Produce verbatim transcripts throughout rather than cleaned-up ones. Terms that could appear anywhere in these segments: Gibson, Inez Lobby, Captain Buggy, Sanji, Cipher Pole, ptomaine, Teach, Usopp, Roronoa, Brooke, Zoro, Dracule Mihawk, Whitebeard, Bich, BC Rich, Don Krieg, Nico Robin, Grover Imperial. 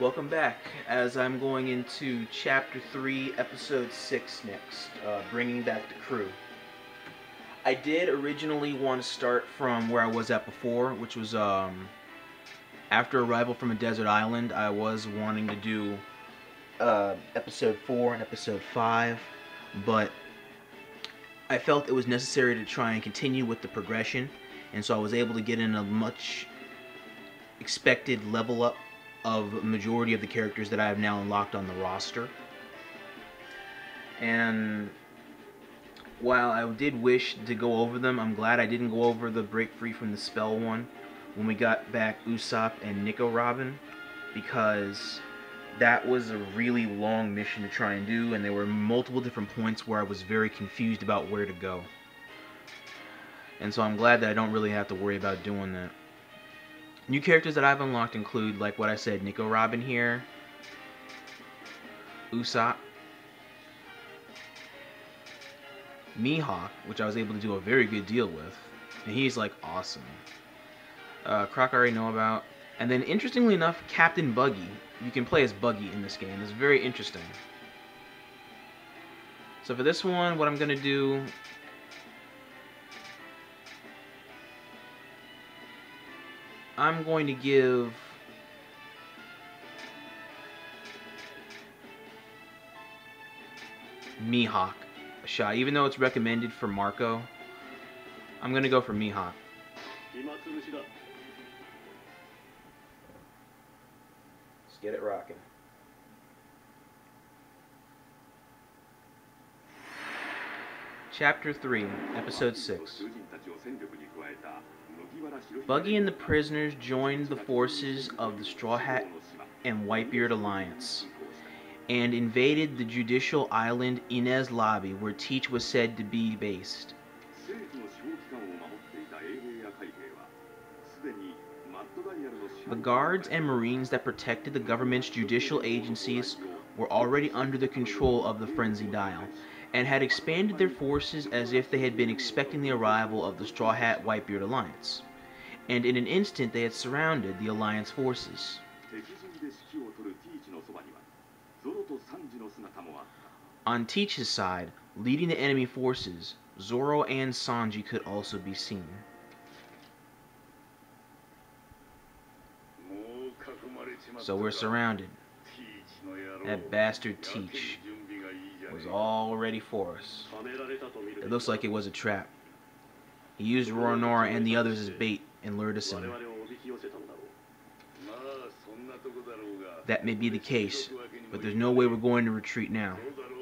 Welcome back, as I'm going into Chapter three, Episode six next, uh, Bringing Back the Crew. I did originally want to start from where I was at before, which was um, after arrival from a desert island. I was wanting to do uh, Episode four and Episode five, but I felt it was necessary to try and continue with the progression, and so I was able to get in a much expected level up of majority of the characters that I have now unlocked on the roster. And while I did wish to go over them, I'm glad I didn't go over the break free from the spell one when we got back Usopp and Nico Robin, because that was a really long mission to try and do, and there were multiple different points where I was very confused about where to go. And so I'm glad that I don't really have to worry about doing that. New characters that I've unlocked include, like what I said, Nico Robin here, Usopp, Mihawk, which I was able to do a very good deal with, and he's like awesome. Uh, Croc I already know about, and then interestingly enough, Captain Buggy. You can play as Buggy in this game. It's very interesting. So for this one, what I'm gonna do. I'm going to give Mihawk a shot. Even though it's recommended for Marco, I'm going to go for Mihawk. Let's get it rocking. Chapter three, Episode six. Buggy and the prisoners joined the forces of the Straw Hat and Whitebeard Alliance and invaded the judicial island Inez Lobby, where Teach was said to be based. The guards and marines that protected the government's judicial agencies were already under the control of the Frenzied Dial, and had expanded their forces as if they had been expecting the arrival of the Straw Hat Whitebeard Alliance, and in an instant they had surrounded the Alliance forces. On Teach's side, leading the enemy forces, Zoro and Sanji could also be seen. So we're surrounded. That bastard Teach was all ready for us. It looks like it was a trap. He used Roronoa and the others as bait and lured us in. That may be the case, but there's no way we're going to retreat now.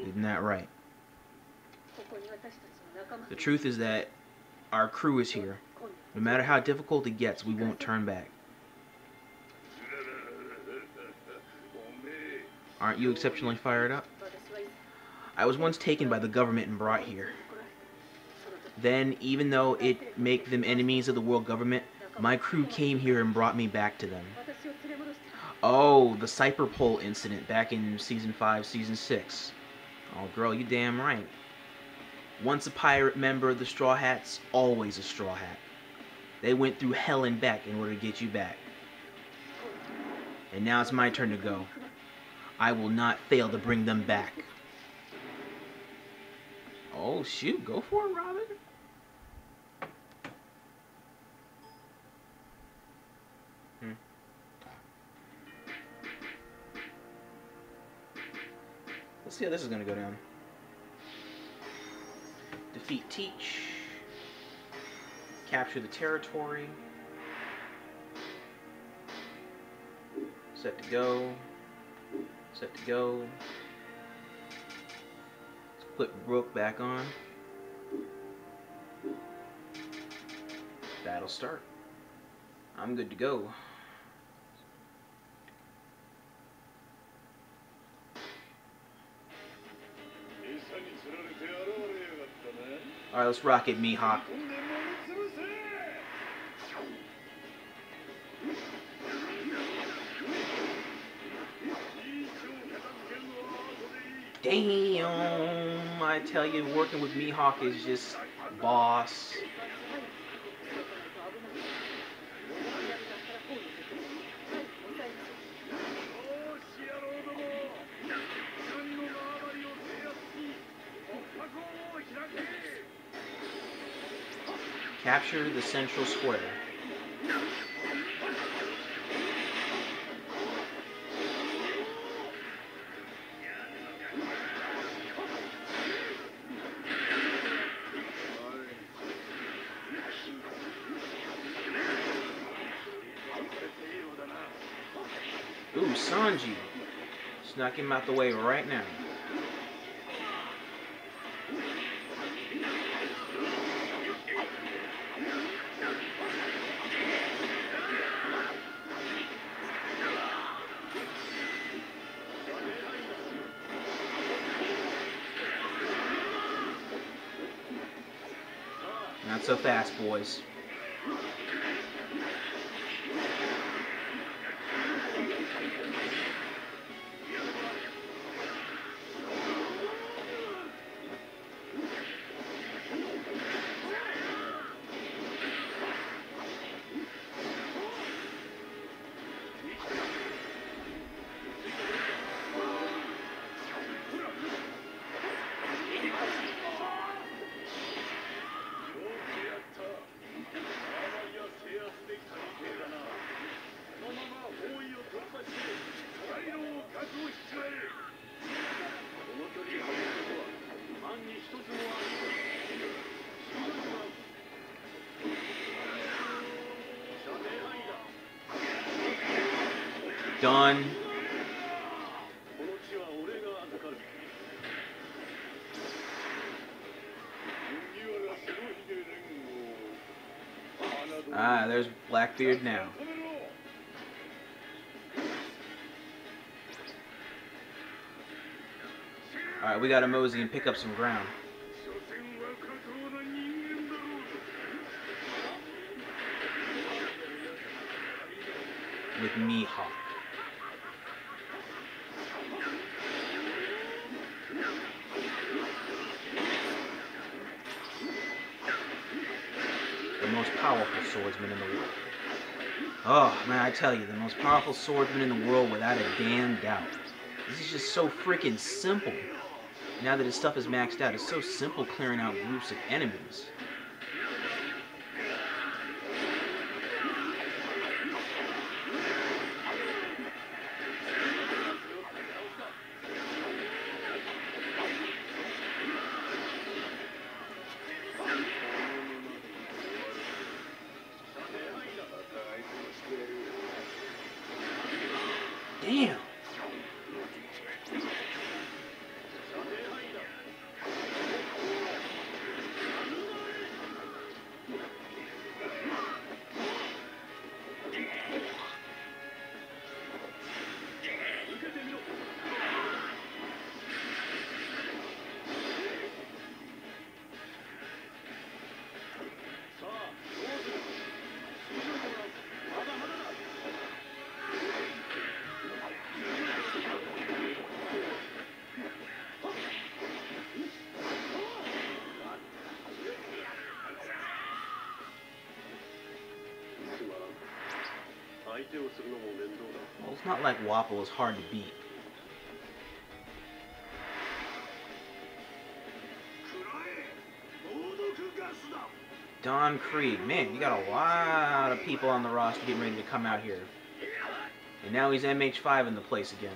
Isn't that right? The truth is that our crew is here. No matter how difficult it gets, we won't turn back. Aren't you exceptionally fired up? I was once taken by the government and brought here. Then, even though it make them enemies of the world government, my crew came here and brought me back to them. Oh, the Cipher Pole incident back in Season five, Season six. Oh girl, you damn right. Once a pirate member of the Straw Hats, always a Straw Hat. They went through hell and back in order to get you back. And now it's my turn to go. I will not fail to bring them back. Oh shoot, go for it, Robin. Hmm. Let's see how this is gonna go down. Defeat Teach. Capture the territory. Set to go. Set to go. Put Brooke back on. Battle start. I'm good to go. Alright, let's rock it, Mihawk. Damn! I tell you, working with Mihawk is just boss. Capture the central square. Ooh, Sanji. Just knock him out the way right now. Not so fast, boys. Done. Ah, there's Blackbeard now. Alright, we gotta mosey and pick up some ground. With Mihawk. The most powerful swordsman in the world. Oh, man, I tell you, the most powerful swordsman in the world without a damn doubt. This is just so freaking simple. Now that his stuff is maxed out, it's so simple clearing out groups of enemies. Damn. Well, it's not like Wapple is hard to beat. Don Krieg. Man, you got a lot of people on the roster getting ready to come out here. And now he's M H five in the place again.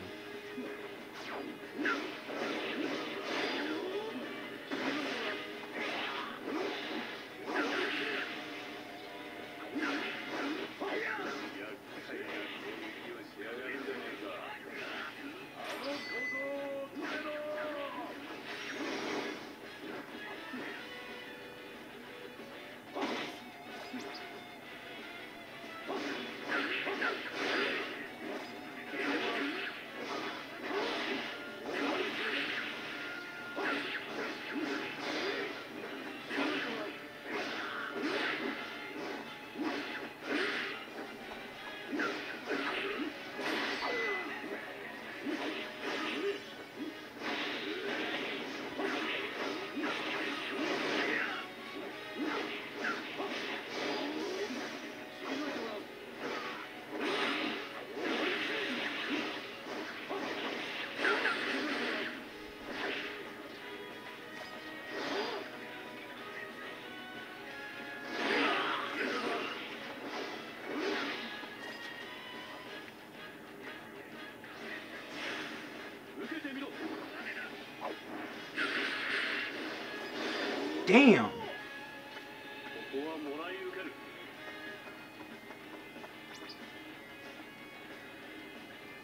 Damn.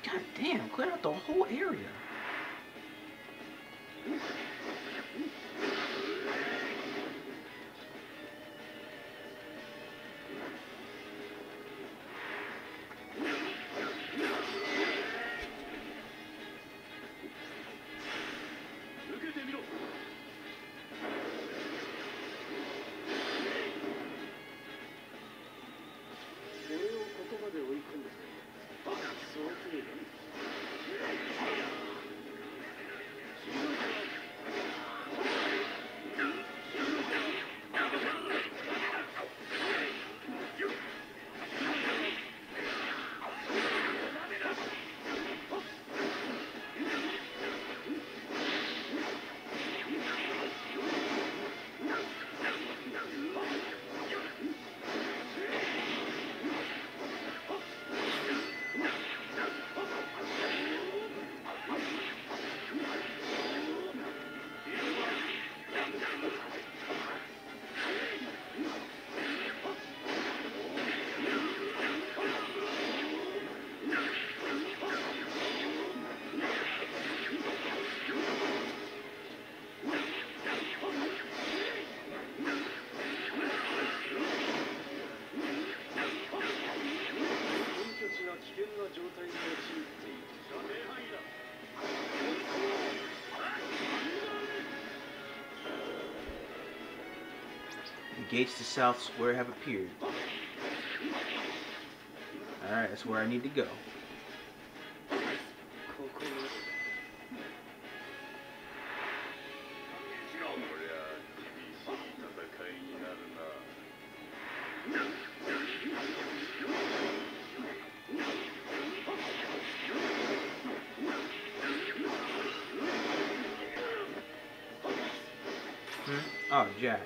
God damn, clear out the whole area. Gates to South Square have appeared. Alright, that's where I need to go. Hmm? Oh, Jack.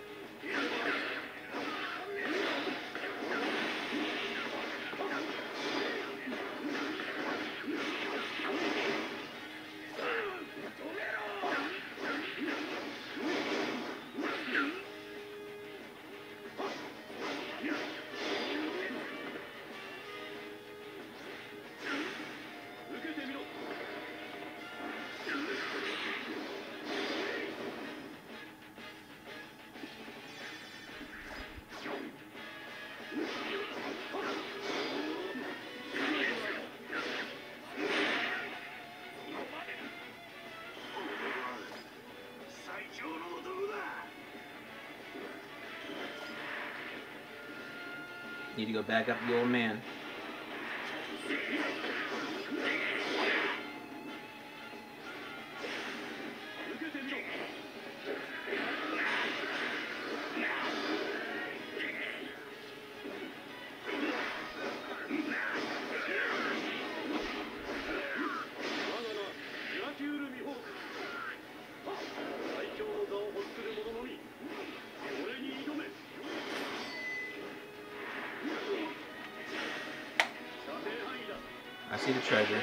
Need to go back up the old man. I see the treasure.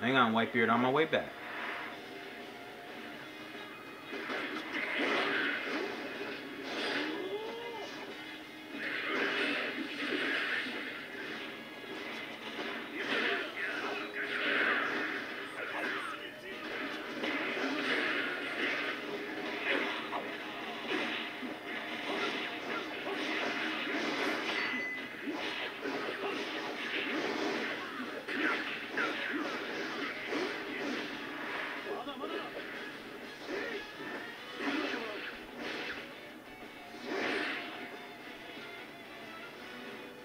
Hang on, Whitebeard, on my way back.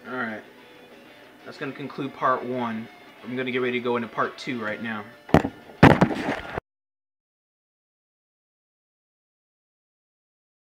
Alright, that's going to conclude part one. I'm going to get ready to go into part two right now.